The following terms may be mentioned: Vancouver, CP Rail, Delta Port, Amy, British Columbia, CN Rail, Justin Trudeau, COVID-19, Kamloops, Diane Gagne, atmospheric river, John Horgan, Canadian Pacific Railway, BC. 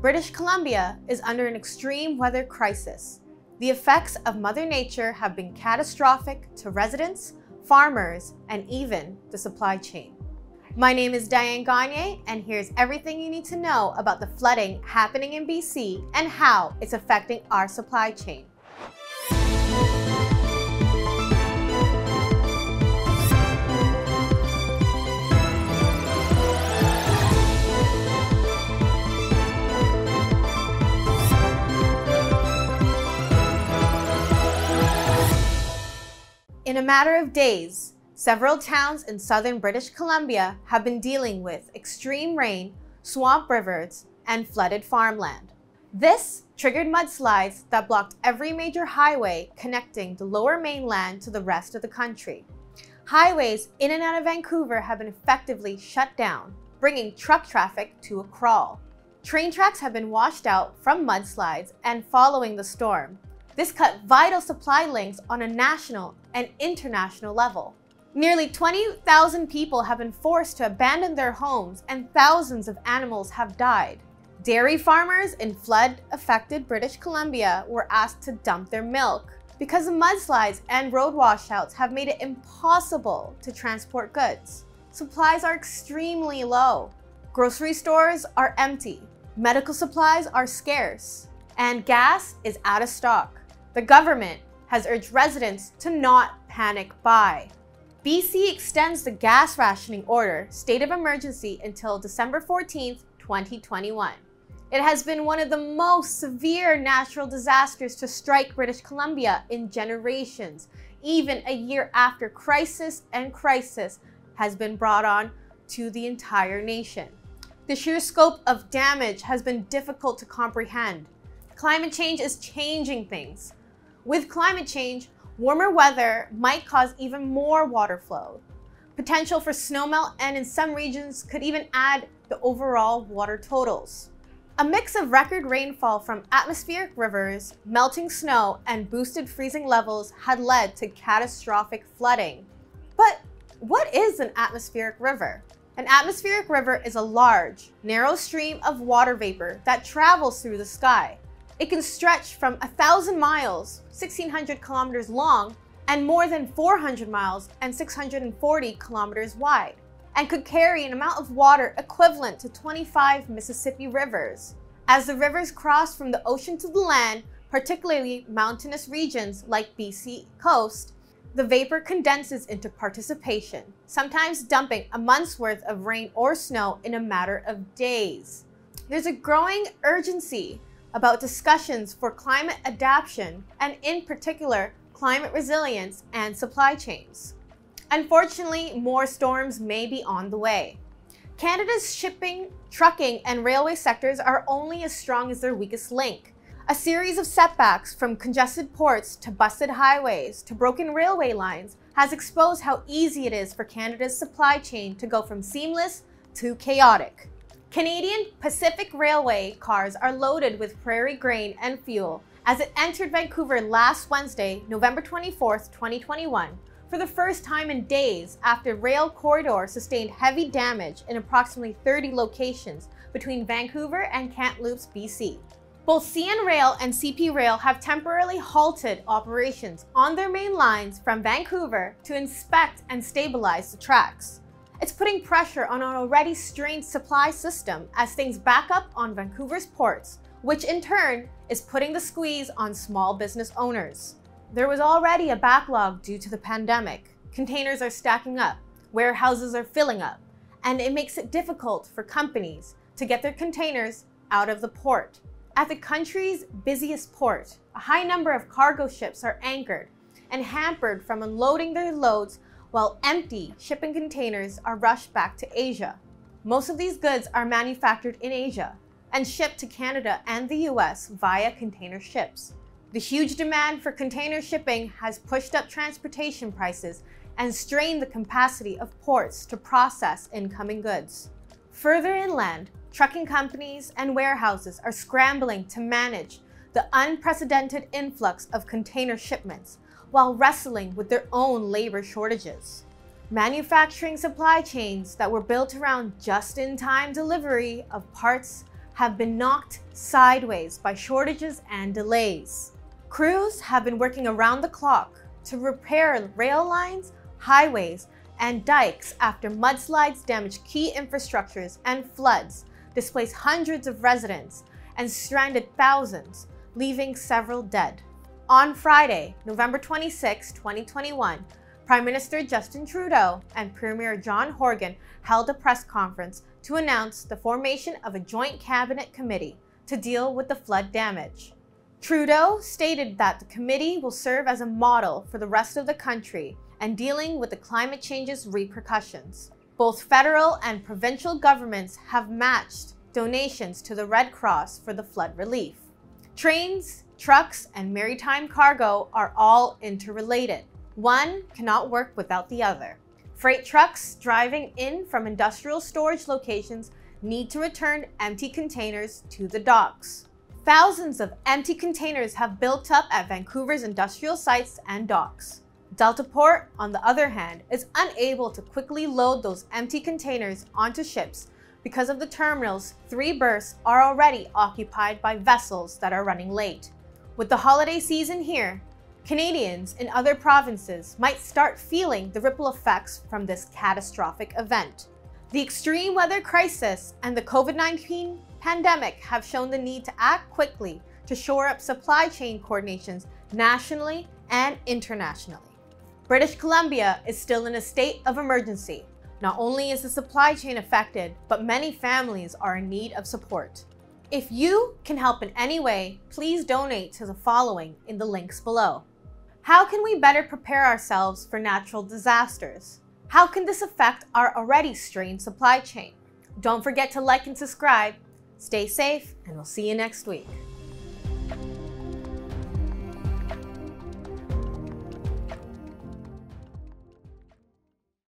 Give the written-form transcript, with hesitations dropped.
British Columbia is under an extreme weather crisis. The effects of Mother Nature have been catastrophic to residents, farmers, and even the supply chain. My name is Diane Gagne, and here's everything you need to know about the flooding happening in BC and how it's affecting our supply chain. In a matter of days, several towns in southern British Columbia have been dealing with extreme rain, swamp rivers, and flooded farmland. This triggered mudslides that blocked every major highway connecting the lower mainland to the rest of the country. Highways in and out of Vancouver have been effectively shut down, bringing truck traffic to a crawl. Train tracks have been washed out from mudslides and following the storm. This cut vital supply links on a national and international level. Nearly 20,000 people have been forced to abandon their homes and thousands of animals have died. Dairy farmers in flood-affected British Columbia were asked to dump their milk because the mudslides and road washouts have made it impossible to transport goods. Supplies are extremely low. Grocery stores are empty. Medical supplies are scarce. And gas is out of stock. The government has urged residents to not panic buy. BC extends the gas rationing order, state of emergency, until December 14, 2021. It has been one of the most severe natural disasters to strike British Columbia in generations, even a year after crisis and crisis has been brought on to the entire nation. The sheer scope of damage has been difficult to comprehend. Climate change is changing things. With climate change, warmer weather might cause even more water flow. Potential for snowmelt, and in some regions could even add the overall water totals. A mix of record rainfall from atmospheric rivers, melting snow, and boosted freezing levels had led to catastrophic flooding. But what is an atmospheric river? An atmospheric river is a large, narrow stream of water vapor that travels through the sky. It can stretch from 1,000 miles, 1,600 kilometers long, and more than 400 miles and 640 kilometers wide, and could carry an amount of water equivalent to 25 Mississippi rivers. As the rivers cross from the ocean to the land, particularly mountainous regions like BC coast, the vapor condenses into precipitation, sometimes dumping a month's worth of rain or snow in a matter of days. There's a growing urgency about discussions for climate adaptation and, in particular, climate resilience and supply chains. Unfortunately, more storms may be on the way. Canada's shipping, trucking, and railway sectors are only as strong as their weakest link. A series of setbacks, from congested ports to busted highways to broken railway lines, has exposed how easy it is for Canada's supply chain to go from seamless to chaotic. Canadian Pacific Railway cars are loaded with prairie grain and fuel as it entered Vancouver last Wednesday, November 24, 2021, for the first time in days after rail corridor sustained heavy damage in approximately 30 locations between Vancouver and Kamloops, BC. Both CN Rail and CP Rail have temporarily halted operations on their main lines from Vancouver to inspect and stabilize the tracks. It's putting pressure on an already strained supply system as things back up on Vancouver's ports, which in turn is putting the squeeze on small business owners. There was already a backlog due to the pandemic. Containers are stacking up, warehouses are filling up, and it makes it difficult for companies to get their containers out of the port. At the country's busiest port, a high number of cargo ships are anchored and hampered from unloading their loads, while empty shipping containers are rushed back to Asia. Most of these goods are manufactured in Asia and shipped to Canada and the US via container ships. The huge demand for container shipping has pushed up transportation prices and strained the capacity of ports to process incoming goods. Further inland, trucking companies and warehouses are scrambling to manage the unprecedented influx of container shipments, while wrestling with their own labor shortages. Manufacturing supply chains that were built around just-in-time delivery of parts, have been knocked sideways by shortages and delays. Crews have been working around the clock to repair rail lines, highways, and dikes after mudslides damaged key infrastructures and floods displaced hundreds of residents and stranded thousands, leaving several dead. On Friday, November 26, 2021, Prime Minister Justin Trudeau and Premier John Horgan held a press conference to announce the formation of a joint cabinet committee to deal with the flood damage. Trudeau stated that the committee will serve as a model for the rest of the country and dealing with the climate change's repercussions. Both federal and provincial governments have matched donations to the Red Cross for the flood relief. Trains, trucks, and maritime cargo are all interrelated. One cannot work without the other. Freight trucks driving in from industrial storage locations need to return empty containers to the docks. Thousands of empty containers have built up at Vancouver's industrial sites and docks. Delta Port, on the other hand, is unable to quickly load those empty containers onto ships because of the terminal's 3 berths are already occupied by vessels that are running late. With the holiday season here, Canadians in other provinces might start feeling the ripple effects from this catastrophic event. The extreme weather crisis and the COVID-19 pandemic have shown the need to act quickly to shore up supply chain coordinations nationally and internationally. British Columbia is still in a state of emergency. Not only is the supply chain affected, but many families are in need of support. If you can help in any way, please donate to the following in the links below. How can we better prepare ourselves for natural disasters? How can this affect our already strained supply chain? Don't forget to like and subscribe. Stay safe, and we'll see you next week.